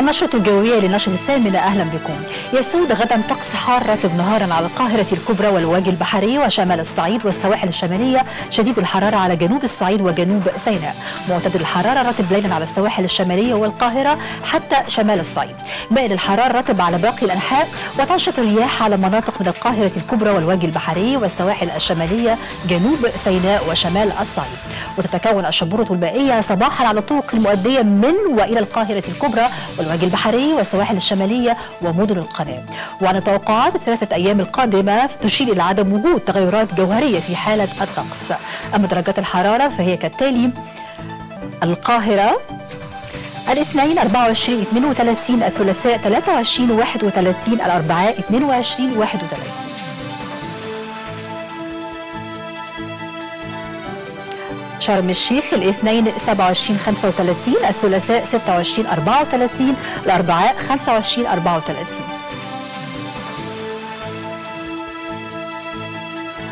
النشرة الجوية للنشرة الثامنة. أهلا بكم. يسود غدا طقس حار راكب نهارا على القاهرة الكبرى والوادي البحري وشمال الصعيد والسواحل الشمالية، شديد الحرارة على جنوب الصعيد وجنوب سيناء، معتدل الحرارة راتب ليلا على السواحل الشمالية والقاهرة حتى شمال الصعيد، بائن الحرارة راتب على باقي الأنحاء، وتنشط الرياح على مناطق من القاهرة الكبرى والوادي البحري والسواحل الشمالية جنوب سيناء وشمال الصعيد، وتتكون الشبورة المائية صباحا على الطرق المؤدية من وإلى القاهرة الكبرى والوادي البحري والسواحل الشمالية ومدن القناة. وعن التوقعات الثلاثة أيام القادمة تشير إلى عدم وجود تغيرات جوهرية في حالة الطقس. أما درجات الحرارة فهي كالتالي: القاهرة الاثنين 24 32، الثلاثاء 23 31، الأربعاء 22 31. شرم الشيخ الاثنين 27 35، الثلاثاء 26 34، الاربعاء 25 34.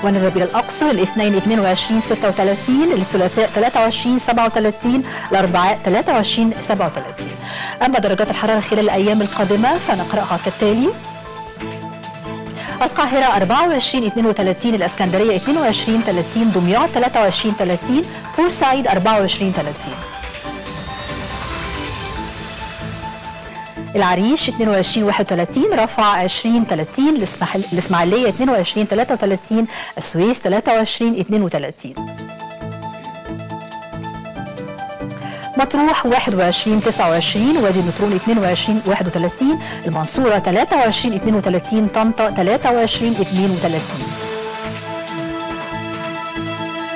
ونذهب الى الاقصر الاثنين 22 36، الثلاثاء 23 37، الاربعاء 23 37. اما درجات الحراره خلال الايام القادمه فنقراها كالتالي: القاهرة 24 32، الاسكندرية 22 30، دمياط 23 30، بورسعيد 24 30. العريش 22 31، رفح 20 30، الاسماعيلية 22 33، السويس 23 32. مطروح 21 29، وادي النطرون 22 31، المنصورة 23 32، طنطا 23 32.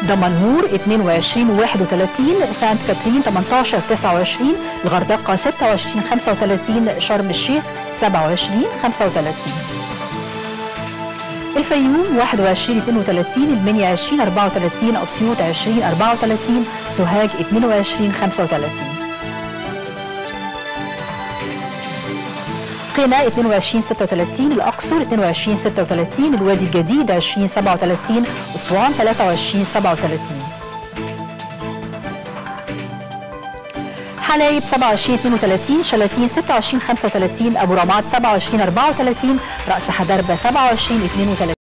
دمنهور 22 31، سانت كاترين 18 29، الغردقة 26 35، شرم الشيخ 27 35. الفيوم 21 32، المنيا 20 34، اسيوط 20 34، سوهاج 22 35. قنا 22 36، الاقصر 22 36، الوادي الجديد 20 37، اسوان 23 37. حلايب 27 32، شلاتين 26 35، أبو رماد 27 34، رأس حدربة 27 32.